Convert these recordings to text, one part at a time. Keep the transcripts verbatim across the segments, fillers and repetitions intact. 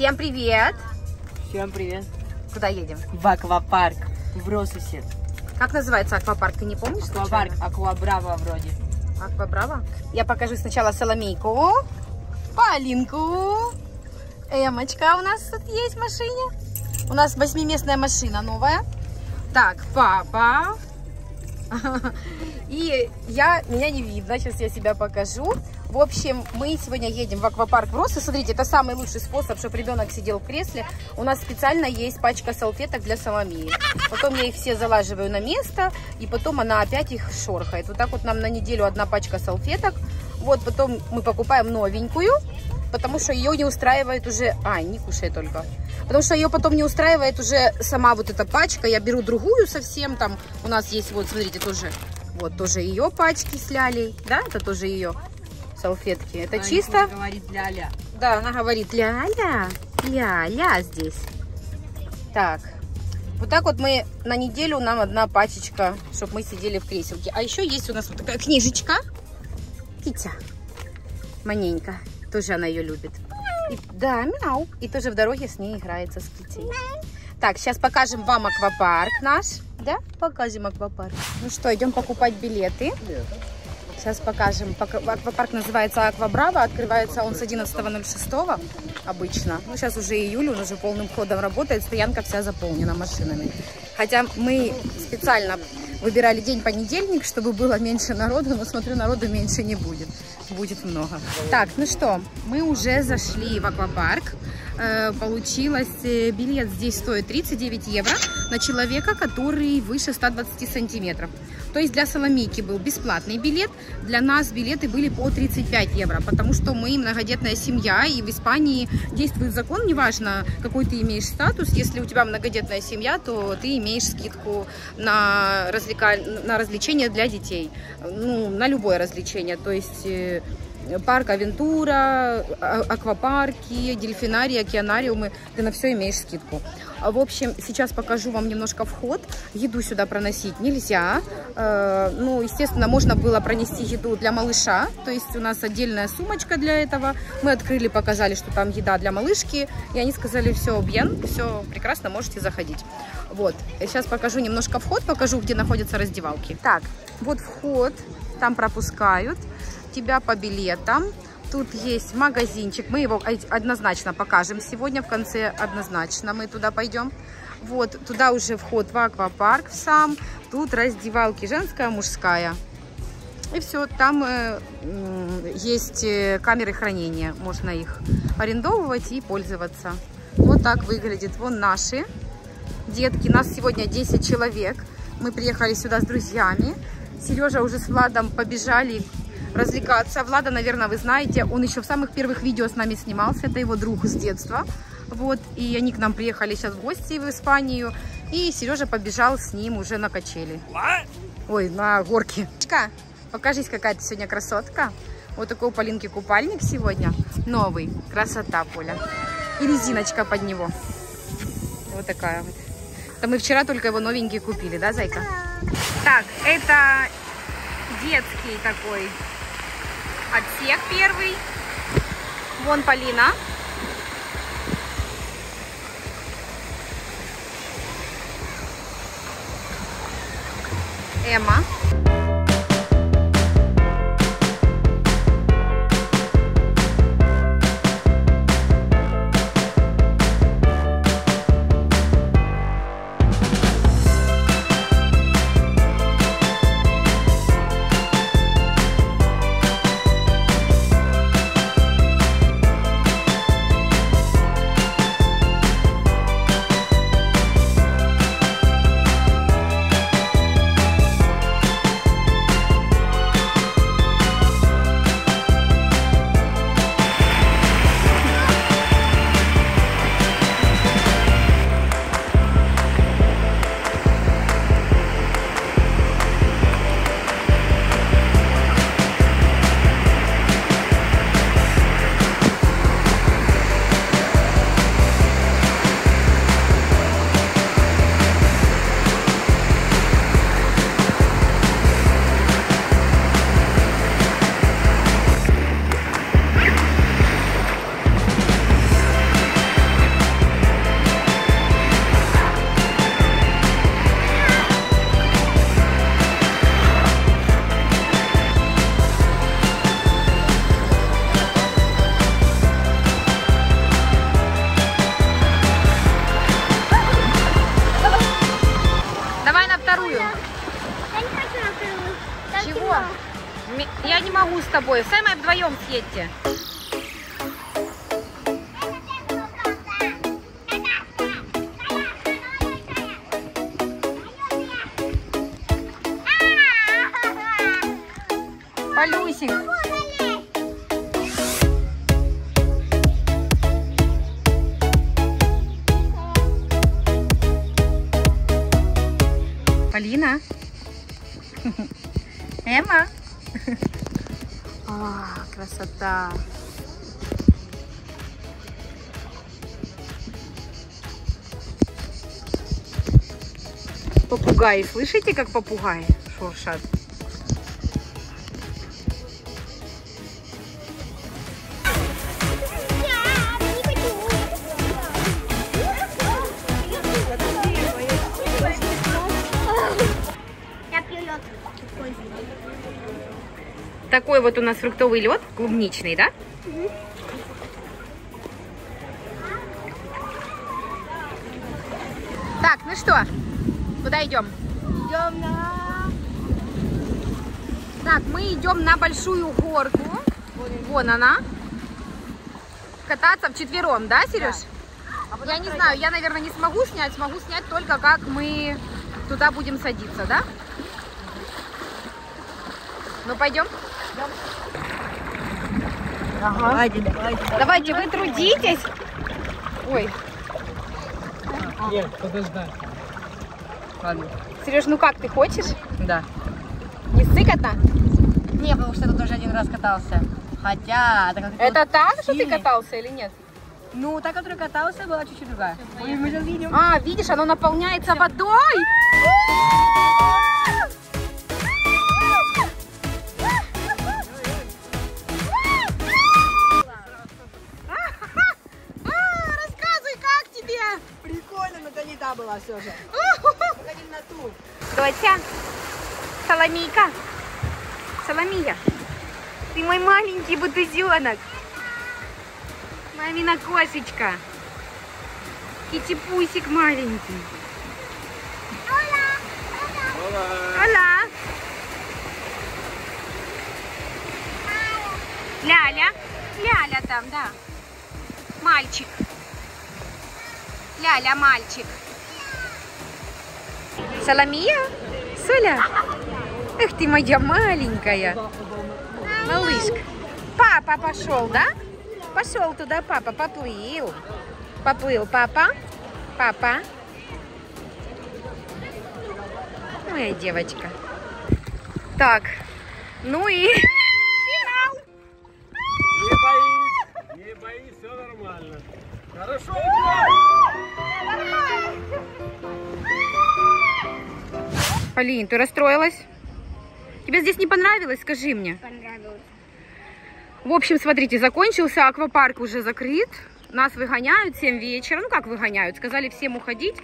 Всем привет! Всем привет! Куда едем? В аквапарк в Розессе. Как называется аквапарк? Ты не помнишь? Аквапарк Аквабраво вроде. Аквабраво? Я покажу сначала Соломейку, Полинку. Эмочка у нас тут есть в машине. У нас восьмиместная машина новая. Так, папа. И я, меня не видно, сейчас я себя покажу. В общем, мы сегодня едем в аквапарк в Розессе. Смотрите, это самый лучший способ, чтобы ребенок сидел в кресле. У нас специально есть пачка салфеток для Соломеи. Потом я их все залаживаю на место, и потом она опять их шорхает. Вот так вот нам на неделю одна пачка салфеток. Вот, потом мы покупаем новенькую, потому что ее не устраивает уже... А, не кушай только. Потому что ее потом не устраивает уже сама вот эта пачка. Я беру другую совсем. Там у нас есть, вот, смотрите, тоже... Вот, тоже ее пачки с лялей. Да, это тоже ее салфетки. Это она чисто... говорит ляля. Да, она говорит ляля, ляля здесь. Так. Вот так вот мы на неделю, нам одна пачечка, чтобы мы сидели в креселке. А еще есть у нас вот такая книжечка. Китя. Маненька. Тоже она ее любит. И, да, мяу. И тоже в дороге с ней играется с Китей. Так, сейчас покажем вам аквапарк наш. Да? Покажем аквапарк. Ну что, идем покупать билеты. Сейчас покажем. Аквапарк называется Аквабраво. Открывается он с одиннадцатого ноль шестого обычно. Ну, сейчас уже июль, он уже полным ходом работает. Стоянка вся заполнена машинами. Хотя мы специально выбирали день понедельник, чтобы было меньше народу, но, смотрю, народу меньше не будет. Будет много. Так, ну что, мы уже зашли в аквапарк. Получилось, билет здесь стоит тридцать девять евро на человека, который выше ста двадцати сантиметров. То есть для Соломейки был бесплатный билет, для нас билеты были по тридцать пять евро, потому что мы многодетная семья, и в Испании действует закон, неважно, какой ты имеешь статус, если у тебя многодетная семья, то ты имеешь скидку на, развлека... на развлечения для детей, ну, на любое развлечение, то есть... Парк Авентура, аквапарки, дельфинарии, океанариумы. Ты на все имеешь скидку. В общем, сейчас покажу вам немножко вход. Еду сюда проносить нельзя. Ну, естественно, можно было пронести еду для малыша. То есть у нас отдельная сумочка для этого. Мы открыли, показали, что там еда для малышки. И они сказали, все, бьен, все прекрасно, можете заходить. Вот, сейчас покажу немножко вход, покажу, где находятся раздевалки. Так, вот вход, там пропускают тебя по билетам. Тут есть магазинчик, мы его однозначно покажем сегодня в конце, однозначно мы туда пойдем. Вот туда уже вход в аквапарк сам. Тут раздевалки женская, мужская, и все. Там э, есть камеры хранения, можно их арендовывать и пользоваться. Вот так выглядит. Вон наши детки, нас сегодня десять человек. Мы приехали сюда с друзьями. Сережа уже с Владом побежали развлекаться. Влада, наверное, вы знаете, он еще в самых первых видео с нами снимался, это его друг с детства, вот, и они к нам приехали сейчас в гости в Испанию, и Сережа побежал с ним уже на качели, ой, на горке. Покажись, какая ты сегодня красотка, вот такой у Полинки купальник сегодня, новый, красота, Поля, и резиночка под него, вот такая вот. Это мы вчера только его новенький купили, да, зайка? Так, это детский такой отсек первый. Вон Полина. Эмма. с тобой. Сами вдвоем съедьте. Полюсик. Полина. Эмма. О, красота. Попугаи. Слышите, как попугаи шуршат? Такой вот у нас фруктовый лед, клубничный, да? Угу. Так, ну что, куда идем? Идем на... Так, мы идем на большую горку. Вон она. Кататься вчетвером, да, Сереж? Да. А я не знаю, я, наверное, не смогу снять. Смогу снять только, как мы туда будем садиться, да? Ну, пойдем. Ага. Давайте, давайте, давайте, вы трудитесь. Ой. Нет, подождать. Ладно. Сереж, ну как, ты хочешь? Да. Не сыкотно? Не, потому что я тут уже один раз катался. Хотя... Это, это вот та, что ты катался или нет? Ну, та, которая катался, была чуть-чуть другая. Ой, мы сейчас видим. А, видишь, оно наполняется водой. Все же. Походим на ту. Дося, Соломейка, Соломия, ты мой маленький бутузенок, мамина кошечка, китипусик маленький. Ола, Ляля, Ляля там, да, мальчик, Ляля, мальчик. Соломия? Соля? Эх ты моя маленькая. Малышка. Папа пошел, да? Пошел туда папа, поплыл. Поплыл папа. Папа. Моя девочка. Так. Ну и... Финал. Не боись. Не боись, все нормально. Хорошо. Полин, ты расстроилась? Тебе здесь не понравилось? Скажи мне. Понравилось. В общем, смотрите, закончился аквапарк, уже закрыт. Нас выгоняют в семь вечера. Ну как выгоняют? Сказали всем уходить.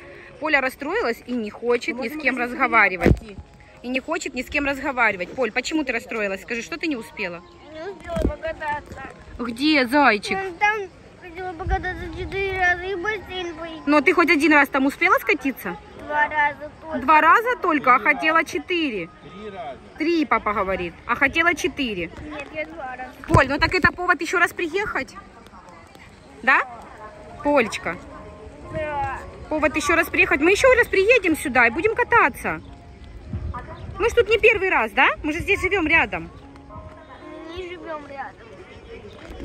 Поля расстроилась и не хочет ни с кем разговаривать. И не хочет ни с кем разговаривать. Поль, почему ты расстроилась? Скажи, что ты не успела? Не успела покататься. Где, зайчик? Там хотела покататься четыре раза и в бассейн пойти. Но ты хоть один раз там успела скатиться? Два раза только. Два раза только, а хотела четыре. Три раза. Три, папа говорит. А хотела четыре. Нет, я два раза. Поль, ну так это повод еще раз приехать? Да? Полечка? Да. Повод еще раз приехать. Мы еще раз приедем сюда и будем кататься. Мы же тут не первый раз, да? Мы же здесь живем рядом. Не живем рядом.